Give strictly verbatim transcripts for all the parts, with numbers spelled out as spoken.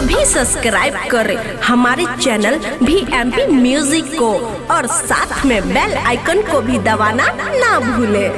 अभी सब्सक्राइब करें हमारे channel V M P music को और साथ में बेल आइकन को भी दबाना ना भूलें।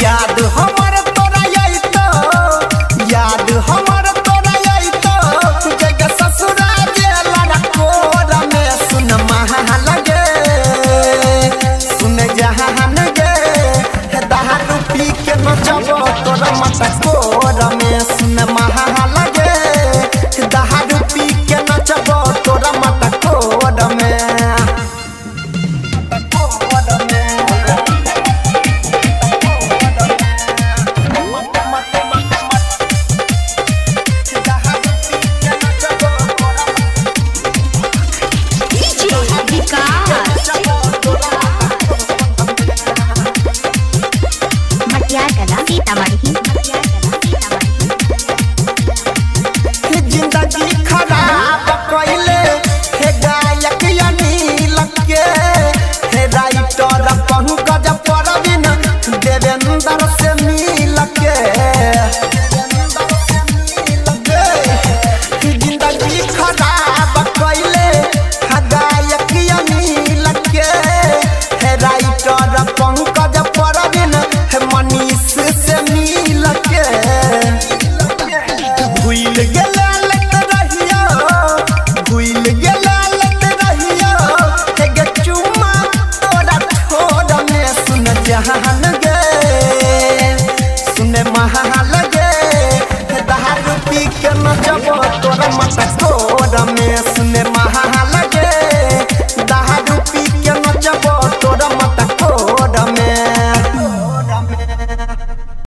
याद हो